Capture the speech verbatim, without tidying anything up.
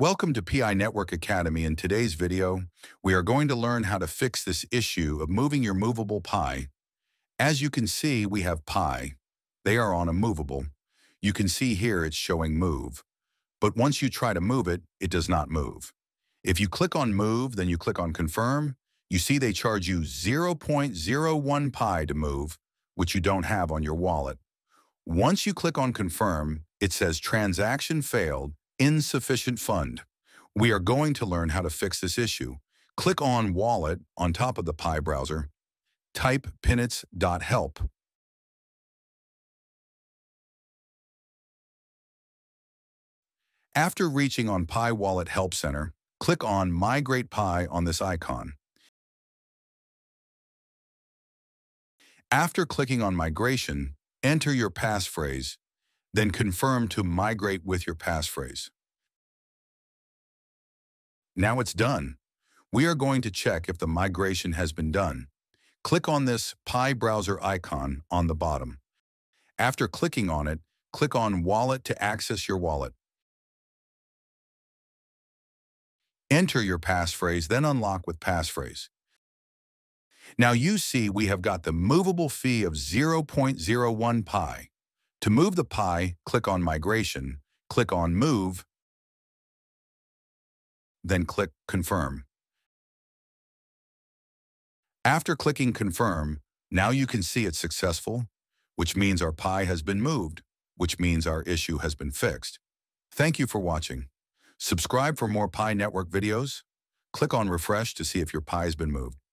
Welcome to Pi Network Academy. In today's video, we are going to learn how to fix this issue of moving your movable Pi. As you can see, we have Pi. They are on a movable. You can see here it's showing move. But once you try to move it, it does not move. If you click on move, then you click on confirm, you see they charge you zero point zero one Pi to move, which you don't have on your wallet. Once you click on confirm, it says transaction failed. Insufficient fund. We are going to learn how to fix this issue. Click on Wallet on top of the Pi browser. Type pinits dot help. After reaching on Pi Wallet Help Center, click on Migrate Pi on this icon. After clicking on Migration, enter your passphrase. Then confirm to migrate with your passphrase. Now it's done. We are going to check if the migration has been done. Click on this Pi browser icon on the bottom. After clicking on it, click on Wallet to access your wallet. Enter your passphrase, then unlock with passphrase. Now you see we have got the movable fee of zero point zero one Pi. To move the Pi, click on Migration, click on Move, then click Confirm. After clicking Confirm, now you can see it's successful, which means our Pi has been moved, which means our issue has been fixed. Thank you for watching. Subscribe for more Pi Network videos. Click on Refresh to see if your Pi has been moved.